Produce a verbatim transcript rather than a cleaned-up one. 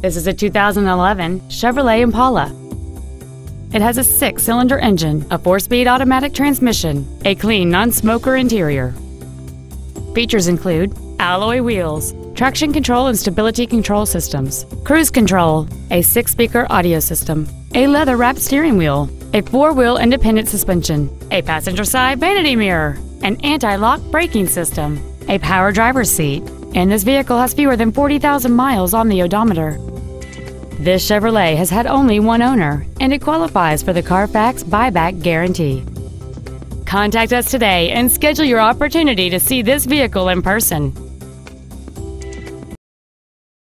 This is a two thousand eleven Chevrolet Impala. It has a six-cylinder engine, a four-speed automatic transmission, a clean non-smoker interior. Features include alloy wheels, traction control and stability control systems, cruise control, a six-speaker audio system, a leather-wrapped steering wheel, a four-wheel independent suspension, a passenger side vanity mirror, an anti-lock braking system, a power driver's seat, and this vehicle has fewer than forty thousand miles on the odometer. This Chevrolet has had only one owner, and it qualifies for the Carfax buyback guarantee. Contact us today and schedule your opportunity to see this vehicle in person.